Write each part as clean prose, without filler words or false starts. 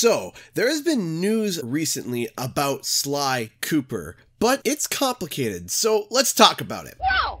So, there has been news recently about Sly Cooper, but it's complicated, so let's talk about it. Wow.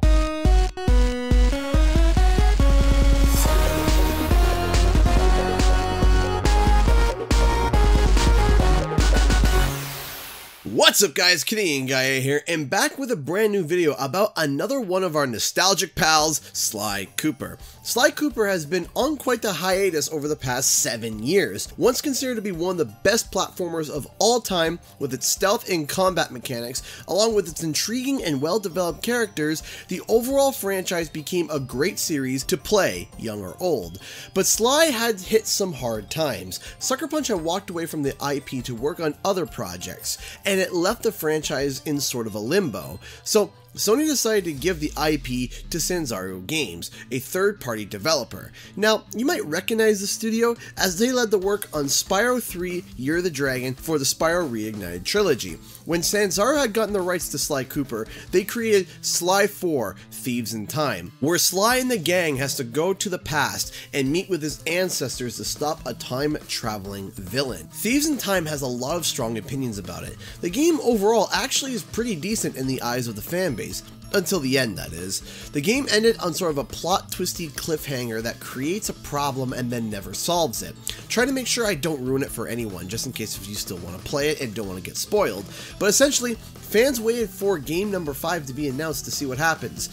What's up guys, Canadian Guy Eh here, and back with a brand new video about another one of our nostalgic pals, Sly Cooper. Sly Cooper has been on quite the hiatus over the past 7 years, once considered to be one of the best platformers of all time with its stealth and combat mechanics. Along with its intriguing and well-developed characters, the overall franchise became a great series to play, young or old. But Sly had hit some hard times. Sucker Punch had walked away from the IP to work on other projects, and it left the franchise in sort of a limbo. So Sony decided to give the IP to Sanzaru Games, a third-party developer. Now, you might recognize the studio as they led the work on Spyro 3 Year of the Dragon for the Spyro Reignited Trilogy. When Sanzaru had gotten the rights to Sly Cooper, they created Sly 4 Thieves in Time, where Sly and the gang has to go to the past and meet with his ancestors to stop a time-traveling villain. Thieves in Time has a lot of strong opinions about it. The game overall actually is pretty decent in the eyes of the fanbase. Until the end, that is. The game ended on sort of a plot twisty cliffhanger that creates a problem and then never solves it. Try to make sure I don't ruin it for anyone, just in case if you still want to play it and don't want to get spoiled. But essentially, fans waited for game number 5 to be announced to see what happens.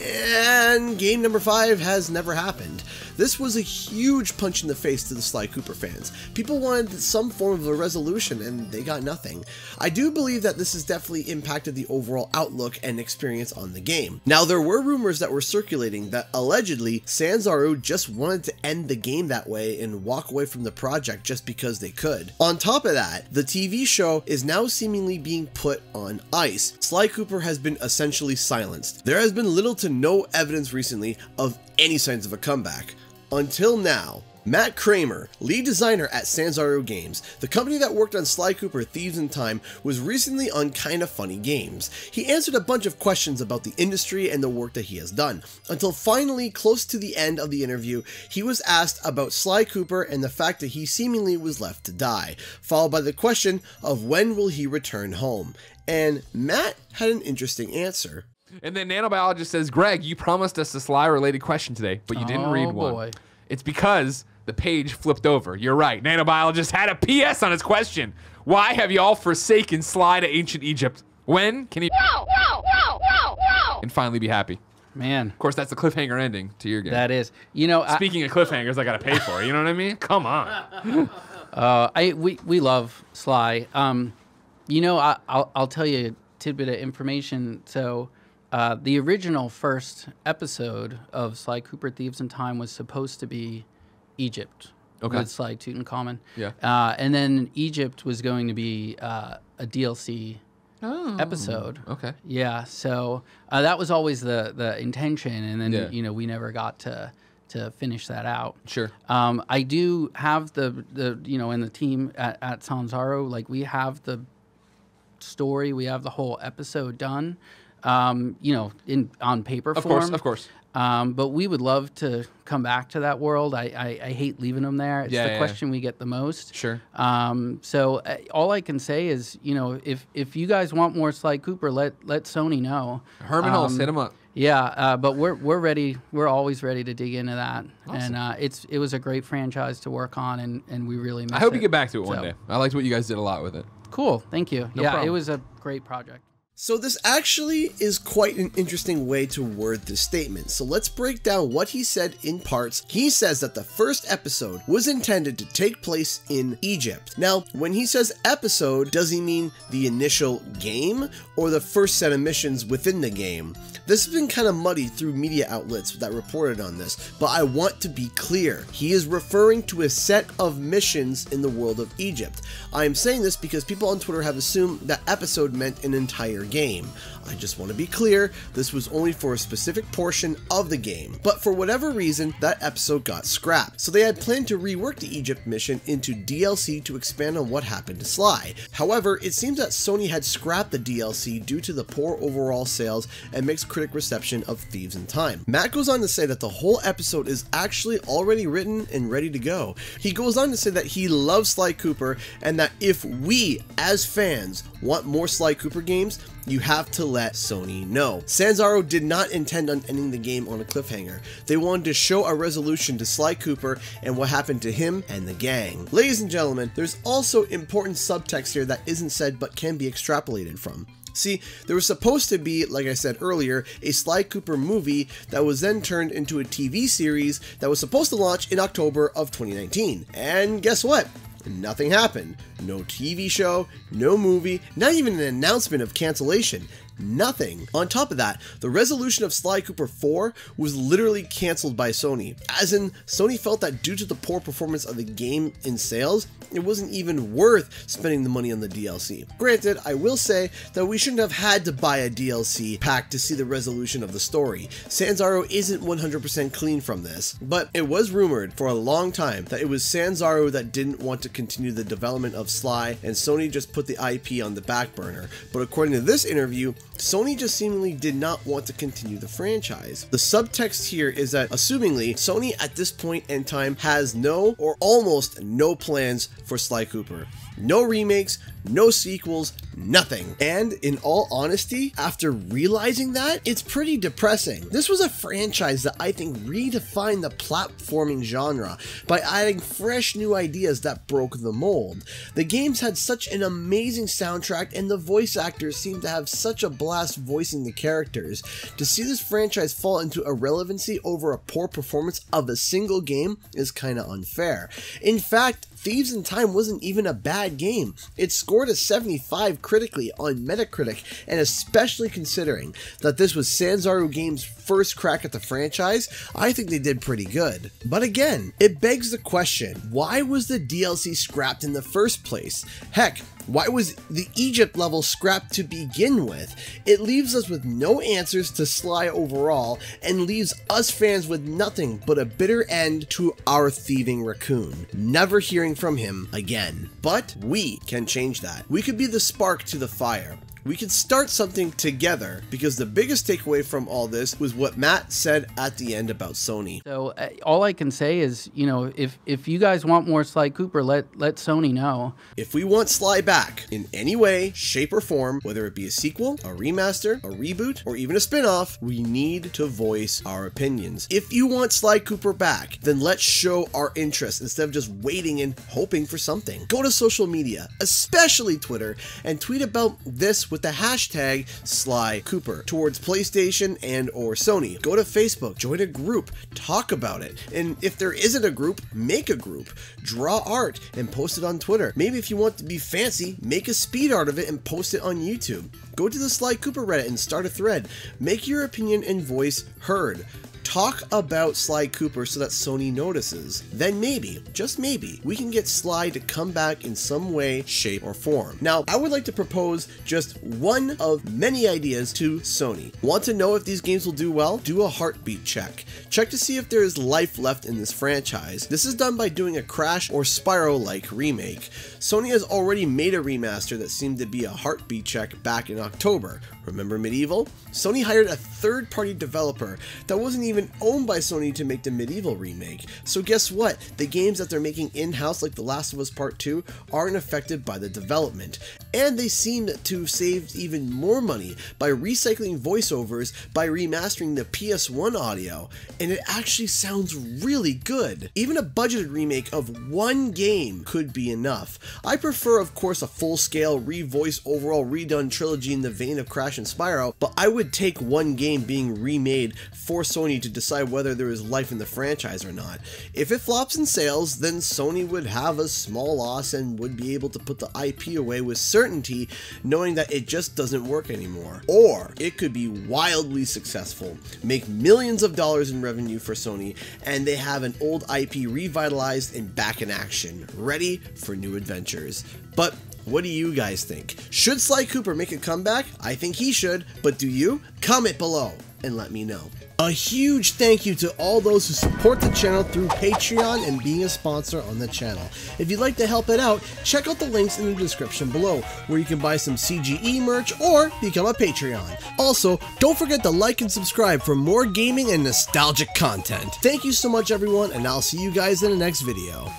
And game number 5 has never happened. This was a huge punch in the face to the Sly Cooper fans. People wanted some form of a resolution and they got nothing. I do believe that this has definitely impacted the overall outlook and experience on the game. Now, there were rumors that were circulating that allegedly Sanzaru just wanted to end the game that way and walk away from the project just because they could. On top of that, the TV show is now seemingly being put on ice. Sly Cooper has been essentially silenced. There has been little to no evidence recently of any signs of a comeback. Until now. Matt Kramer, lead designer at Sanzaru Games, the company that worked on Sly Cooper Thieves in Time, was recently on Kinda Funny Games. He answered a bunch of questions about the industry and the work that he has done, until finally, close to the end of the interview, he was asked about Sly Cooper and the fact that he seemingly was left to die, followed by the question of when will he return home. And Matt had an interesting answer. And then Nanobiologist says, Greg, you promised us a Sly-related question today, but you didn't read one. Boy. It's because the page flipped over. You're right. Nanobiologist had a PS on his question. Why have y'all forsaken Sly to ancient Egypt? When can he and finally be happy? Man. Of course, that's the cliffhanger ending to your game. That is. You know, speaking of cliffhangers, I got to pay for it. You know what I mean? Come on. We love Sly. You know, I'll tell you a tidbit of information. So the original first episode of Sly Cooper Thieves in Time was supposed to be Egypt, okay, with Sly Tutankhamun. Yeah. And then Egypt was going to be a DLC episode. Okay. Yeah. So that was always the intention, and then you know, we never got to finish that out. Sure. I do have the you know, in the team at Sanzaru, like, we have the story, we have the whole episode done. You know, on paper form. Of course. But we would love to come back to that world. I hate leaving them there. It's the question we get the most. Sure. So all I can say is, you know, if you guys want more Sly Cooper, let Sony know. Herman Hulse, hit him up. Yeah, but we're ready. We're always ready to dig into that. Awesome. And it was a great franchise to work on, and we really miss it. I hope you get back to it one day. I liked what you guys did a lot with it. Cool. Thank you. No problem. It was a great project. So this actually is quite an interesting way to word this statement, so let's break down what he said in parts. He says that the first episode was intended to take place in Egypt. Now, when he says episode, does he mean the initial game or the first set of missions within the game? This has been kind of muddy through media outlets that reported on this, but I want to be clear. He is referring to a set of missions in the world of Egypt. I am saying this because people on Twitter have assumed that episode meant an entire game. I just want to be clear, this was only for a specific portion of the game, but for whatever reason, that episode got scrapped, so they had planned to rework the Egypt mission into DLC to expand on what happened to Sly. However, it seems that Sony had scrapped the DLC due to the poor overall sales and mixed critic reception of Thieves in Time. Matt goes on to say that the whole episode is actually already written and ready to go. He goes on to say that he loves Sly Cooper and that if we, as fans, want more Sly Cooper games, you have to let Sony know. Sanzaru did not intend on ending the game on a cliffhanger. They wanted to show a resolution to Sly Cooper and what happened to him and the gang. Ladies and gentlemen, there's also important subtext here that isn't said but can be extrapolated from. See, there was supposed to be, like I said earlier, a Sly Cooper movie that was then turned into a TV series that was supposed to launch in October of 2019. And guess what? Nothing happened. No TV show, no movie, not even an announcement of cancellation. Nothing. On top of that, the resolution of Sly Cooper 4 was literally cancelled by Sony. As in, Sony felt that due to the poor performance of the game in sales, it wasn't even worth spending the money on the DLC. Granted, I will say that we shouldn't have had to buy a DLC pack to see the resolution of the story. Sanzaru isn't 100% clean from this, but it was rumored for a long time that it was Sanzaru that didn't want to continue the development of Sly, and Sony just put the IP on the back burner. But according to this interview, Sony just seemingly did not want to continue the franchise. The subtext here is that, assumingly, Sony at this point in time has no or almost no plans for Sly Cooper. No remakes, no sequels, nothing. And in all honesty, after realizing that, it's pretty depressing. This was a franchise that I think redefined the platforming genre by adding fresh new ideas that broke the mold. The games had such an amazing soundtrack and the voice actors seemed to have such a blast voicing the characters. To see this franchise fall into irrelevancy over a poor performance of a single game is kind of unfair. In fact, Thieves in Time wasn't even a bad game. It scored a 75 critically on Metacritic, and especially considering that this was Sanzaru Games' first crack at the franchise, I think they did pretty good. But again, it begs the question, why was the DLC scrapped in the first place? Heck, why was the Egypt level scrapped to begin with? It leaves us with no answers to Sly overall and leaves us fans with nothing but a bitter end to our thieving raccoon, never hearing from him again. But we can change that. We could be the spark to the fire. We could start something together, because the biggest takeaway from all this was what Matt said at the end about Sony. So all I can say is, you know, if you guys want more Sly Cooper, let Sony know. If we want Sly back in any way, shape or form, whether it be a sequel, a remaster, a reboot, or even a spin-off, we need to voice our opinions. If you want Sly Cooper back, then let's show our interest instead of just waiting and hoping for something. Go to social media, especially Twitter, and tweet about this with the hashtag Sly Cooper towards PlayStation and or Sony. Go to Facebook, join a group, talk about it. And if there isn't a group, make a group. Draw art and post it on Twitter. Maybe if you want to be fancy, make a speed art of it and post it on YouTube. Go to the Sly Cooper Reddit and start a thread. Make your opinion and voice heard. Talk about Sly Cooper so that Sony notices. Then maybe, just maybe, we can get Sly to come back in some way, shape, or form. Now, I would like to propose just one of many ideas to Sony. Want to know if these games will do well? Do a heartbeat check. Check to see if there is life left in this franchise. This is done by doing a Crash or Spyro-like remake. Sony has already made a remaster that seemed to be a heartbeat check back in October. Remember MediEvil? Sony hired a third-party developer that wasn't even owned by Sony to make the MediEvil remake. So guess what? The games that they're making in-house, like The Last of Us Part 2, aren't affected by the development. And they seem to save even more money by recycling voiceovers by remastering the PS1 audio, and it actually sounds really good. Even a budgeted remake of one game could be enough. I prefer, of course, a full-scale, revoice, overall redone trilogy in the vein of Crash and Spyro, but I would take one game being remade for Sony to decide whether there is life in the franchise or not. If it flops in sales, then Sony would have a small loss and would be able to put the IP away with certainty, knowing that it just doesn't work anymore. Or it could be wildly successful, make millions of dollars in revenue for Sony, and they have an old IP revitalized and back in action, ready for new adventures. But What do you guys think? Should Sly Cooper make a comeback? I think he should, but do you? Comment below and let me know. A huge thank you to all those who support the channel through Patreon and being a sponsor on the channel. If you'd like to help it out, check out the links in the description below, where you can buy some CGE merch or become a Patreon. Also, don't forget to like and subscribe for more gaming and nostalgic content. Thank you so much, everyone, and I'll see you guys in the next video.